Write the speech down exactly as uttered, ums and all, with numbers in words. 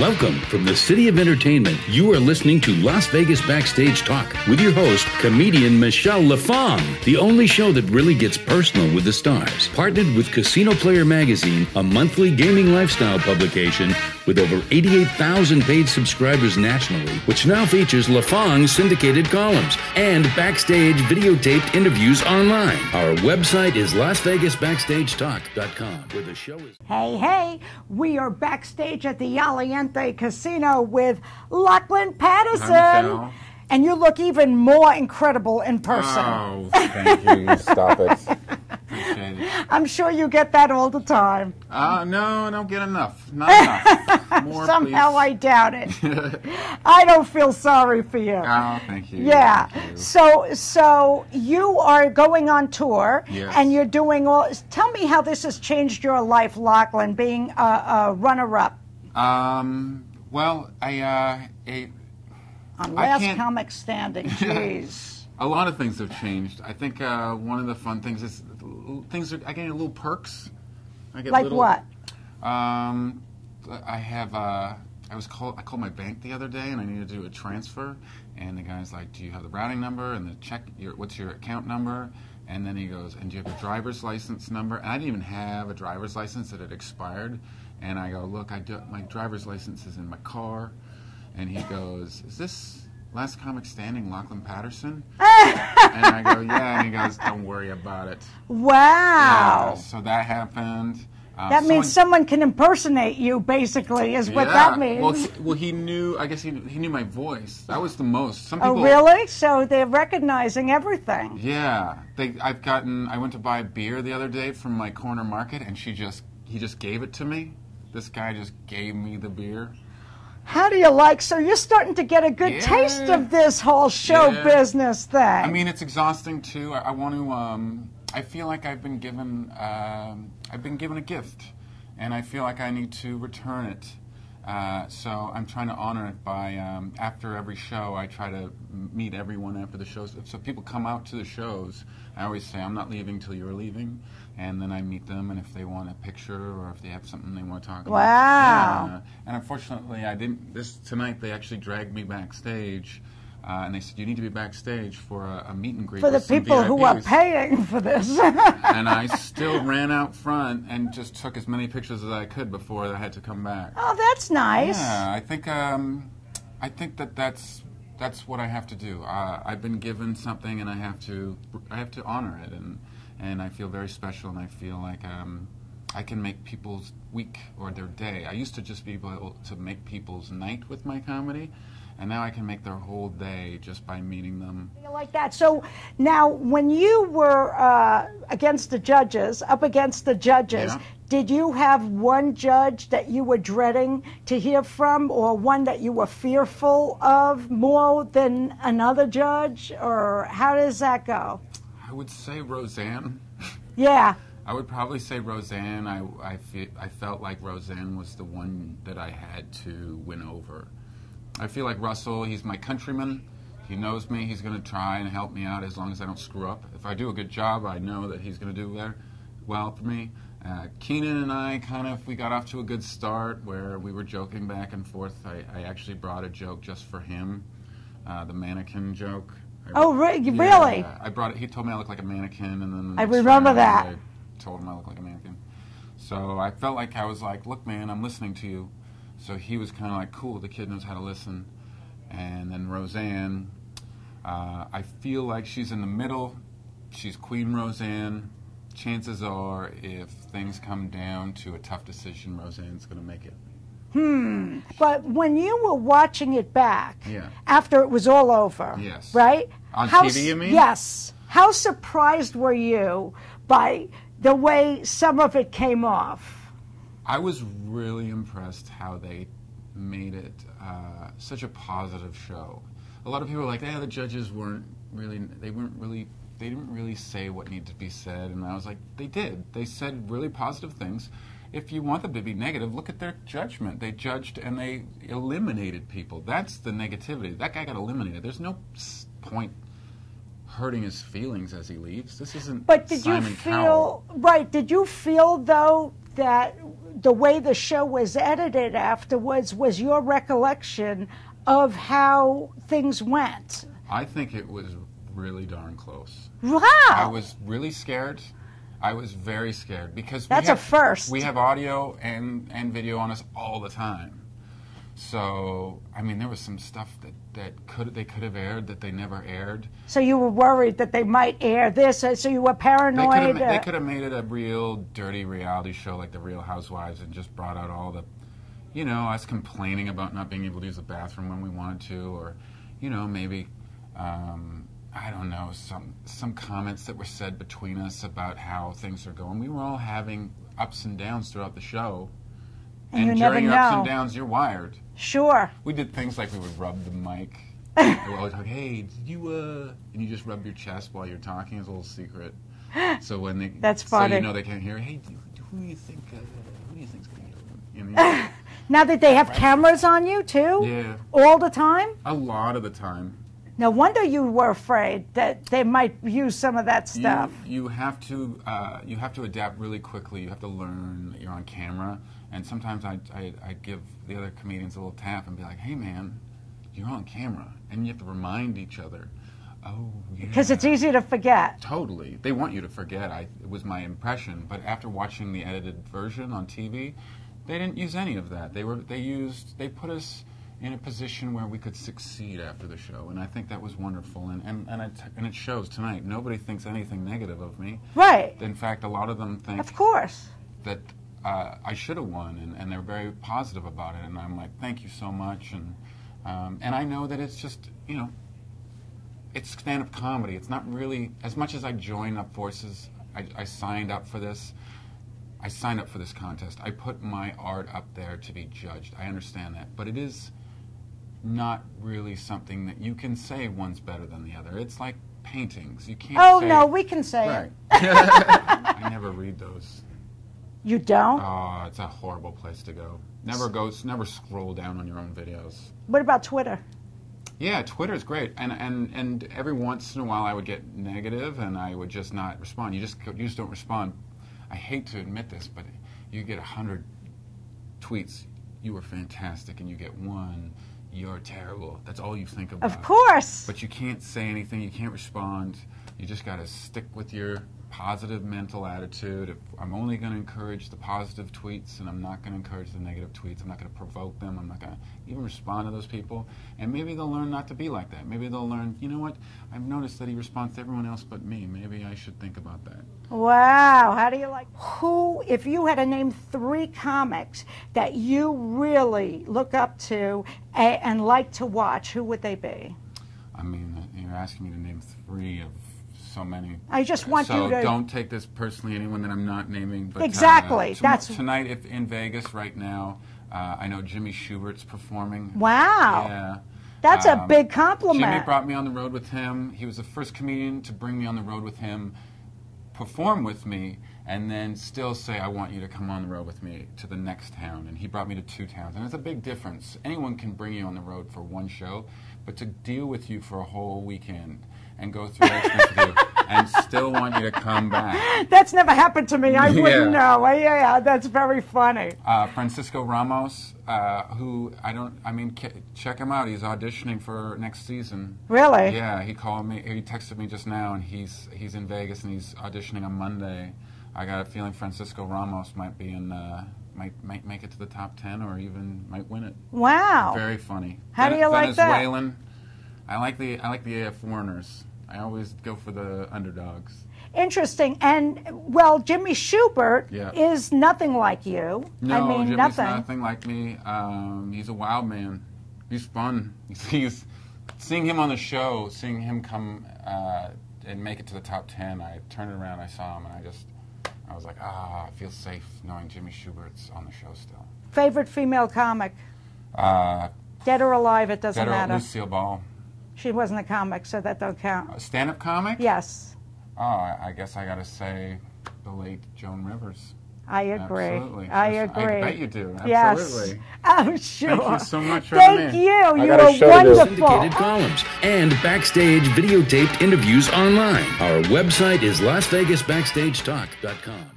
Welcome from the City of Entertainment. You are listening to Las Vegas Backstage Talk with your host, comedian Michelle LaFong, the only show that really gets personal with the stars. Partnered with Casino Player Magazine, a monthly gaming lifestyle publication with over eighty-eight thousand paid subscribers nationally, which now features LaFong's syndicated columns and backstage videotaped interviews online. Our website is Las Vegas Backstage Talk dot com, where the show is... Hey, hey, we are backstage at the Aliante Casino with Lachlan Patterson. And you look even more incredible in person. Oh, thank you. Stop it. Appreciate it. I'm sure you get that all the time. Uh, no, I don't get enough. Not enough. More, somehow please. I doubt it. I don't feel sorry for you. Oh, thank you. Yeah. Thank you. So, so you are going on tour, yes. And you're doing all... Tell me how this has changed your life, Lachlan, being a, a runner-up. Um, well, I... Uh, it, On Last Comic Standing, jeez. A lot of things have changed. I think uh, one of the fun things is things are. I get little perks. I get like little, what? Um, I have. Uh, I was called. I called my bank the other day, and I needed to do a transfer. And the guy's like, "Do you have the routing number and the check? Your, what's your account number?" And then he goes, "And do you have a driver's license number?" And I didn't even have a driver's license; it had expired. And I go, "Look, I do, my driver's license is in my car." And he goes, "Is this Last Comic Standing, Lachlan Patterson?" And I go, "Yeah." And he goes, "Don't worry about it." Wow. Yeah, so that happened. Um, that means someone, someone can impersonate you, basically, is what yeah. that means. Well, well, he knew, I guess he, he knew my voice. That was the most. Some people, oh, really? So they're recognizing everything. Yeah. They, I've gotten, I went to buy beer the other day from my corner market, and she just, he just gave it to me. This guy just gave me the beer. How do you like? So you're starting to get a good yeah. taste of this whole show yeah. business thing. I mean, it's exhausting too. I, I want to. Um, I feel like I've been given. Uh, I've been given a gift, and I feel like I need to return it. Uh, so I'm trying to honor it by um, after every show. I try to meet everyone after the shows. So people come out to the shows. I always say, "I'm not leaving till you're leaving," and then I meet them. And if they want a picture or if they have something they want to talk about, wow. Yeah. And unfortunately, I didn't. This tonight, they actually dragged me backstage. Uh, and they said, "You need to be backstage for a, a meet and greet." For the people who are paying for this. And I still ran out front and just took as many pictures as I could before I had to come back. Oh, that's nice. Yeah, I think um, I think that that's that's what I have to do. Uh, I've been given something, and I have to I have to honor it, and and I feel very special, and I feel like um, I can make people's week or their day. I used to just be able to make people's night with my comedy. And now I can make their whole day just by meeting them. Like that. So now when you were uh, against the judges, up against the judges, yeah. did you have one judge that you were dreading to hear from or one that you were fearful of more than another judge? Or how does that go? I would say Roseanne. Yeah. I would probably say Roseanne. I, I, fe I felt like Roseanne was the one that I had to win over. I feel like Russell, he's my countryman, he knows me, he's going to try and help me out as long as I don't screw up. If I do a good job, I know that he's going to do well for me. Uh, Kenan and I kind of, we got off to a good start where we were joking back and forth. I, I actually brought a joke just for him, uh, the mannequin joke. I, oh, re yeah, really? I brought it, he told me I look like a mannequin. And then the I remember that. I told him I look like a mannequin. So I felt like I was like, "Look, man, I'm listening to you." So he was kind of like, "Cool, the kid knows how to listen." And then Roseanne, uh, I feel like she's in the middle. She's Queen Roseanne. Chances are, if things come down to a tough decision, Roseanne's going to make it. Hmm. But when you were watching it back, yeah. after it was all over, yes. right? On how, T V, you mean? Yes. How surprised were you by the way some of it came off? I was really impressed how they made it uh, such a positive show. A lot of people were like, "Yeah, the judges weren't really, they weren't really, they didn't really say what needed to be said." And I was like, "They did. They said really positive things. If you want them to be negative, look at their judgment. They judged and they eliminated people. That's the negativity. That guy got eliminated. There's no point hurting his feelings as he leaves. This isn't Simon Cowell." But did you feel right? Did you feel though that the way the show was edited afterwards was your recollection of how things went. I think it was really darn close. Wow! I was really scared. I was very scared because that's we have, a first. We have audio and and video on us all the time. So I mean, there was some stuff that that could they could have aired that they never aired. So you were worried that they might air this. So you were paranoid. They could have, they could have made it a real dirty reality show like The Real Housewives and just brought out all the, you know, us complaining about not being able to use the bathroom when we wanted to, or, you know, maybe um, I don't know some some comments that were said between us about how things are going. We were all having ups and downs throughout the show. And, and during your know. ups and downs, you're wired. Sure. We did things like we would rub the mic. We would always talk, hey, did you, uh... and you just rub your chest while you're talking. It's a little secret. So when they... That's funny. So you know they can't hear, hey, who do you think, uh, who do you think's going to you know, Now that they have right. cameras on you, too? Yeah. All the time? A lot of the time. No wonder you were afraid that they might use some of that stuff. You, you have to, uh, you have to adapt really quickly. You have to learn that you're on camera. And sometimes I, I, I give the other comedians a little tap and be like, hey, man, you're on camera. And you have to remind each other. Oh, yeah. Because it's easy to forget. Totally. They want you to forget. I, it was my impression. But after watching the edited version on T V, they didn't use any of that. They were, they used, they put us in a position where we could succeed after the show. And I think that was wonderful. And, and, and, it, and it shows tonight. Nobody thinks anything negative of me. Right. In fact, a lot of them think of course. that... Uh, I should have won, and, and they're very positive about it, and I'm like, thank you so much, and um, and I know that it's just, you know, it's stand-up comedy. It's not really, as much as I joined up forces, I, I signed up for this, I signed up for this contest. I put my art up there to be judged. I understand that, but it is not really something that you can say one's better than the other. It's like paintings. You can't oh, say... Oh, no, we can say right. it. I never read those. You don't? Oh, it's a horrible place to go. Never go, never scroll down on your own videos. What about Twitter? Yeah, Twitter's great. And, and, and every once in a while I would get negative and I would just not respond. You just, you just don't respond. I hate to admit this, but you get a hundred tweets, you were fantastic, and you get one, you're terrible. That's all you think about. Of course. But you can't say anything. You can't respond. You just got to stick with your... positive mental attitude. If I'm only going to encourage the positive tweets, and I'm not going to encourage the negative tweets. I'm not going to provoke them. I'm not going to even respond to those people. And maybe they'll learn not to be like that. Maybe they'll learn, you know what, I've noticed that he responds to everyone else but me. Maybe I should think about that. Wow. How do you like who, if you had to name three comics that you really look up to and like to watch, who would they be? I mean, you're asking me to name three of so many. I just want so you to... So don't take this personally, anyone that I'm not naming. But exactly. Uh, to That's... Tonight if in Vegas right now, uh, I know Jimmy Schubert's performing. Wow. Yeah. That's um, a big compliment. Jimmy brought me on the road with him. He was the first comedian to bring me on the road with him, perform with me, and then still say, I want you to come on the road with me to the next town. And he brought me to two towns. And it's a big difference. Anyone can bring you on the road for one show, but to deal with you for a whole weekend... and go through and still want you to come back. That's never happened to me. I yeah. wouldn't know. Yeah, that's very funny. Uh, Francisco Ramos, uh, who I don't, I mean, check him out. He's auditioning for next season. Really? Yeah, he called me, he texted me just now, and he's, he's in Vegas and he's auditioning on Monday. I got a feeling Francisco Ramos might be in, uh, might, might make it to the top ten or even might win it. Wow. Very funny. How Ven do you like that? Venezuelan. I like the I like the A F Warners. I always go for the underdogs. Interesting. And well, Jimmy Schubert yeah. is nothing like you. No, I mean, Jimmy's nothing. nothing like me. Um, he's a wild man. He's fun. He's, he's seeing him on the show, seeing him come uh, and make it to the top ten. I turned around, I saw him, and I just I was like, ah, I feel safe knowing Jimmy Schubert's on the show still. Favorite female comic? Uh, Dead or alive, it doesn't dead or, matter. Lucille Ball. She wasn't a comic, so that don't count. Uh, stand-up comic? Yes. Oh, I, I guess I got to say the late Joan Rivers. I agree. Absolutely. I yes, agree. I bet you do. Absolutely. Yes, I'm sure. Thank you so much for having me. Thank you. You were wonderful. Syndicated columns and backstage videotaped interviews online. Our website is Las Vegas Backstage Talk dot com.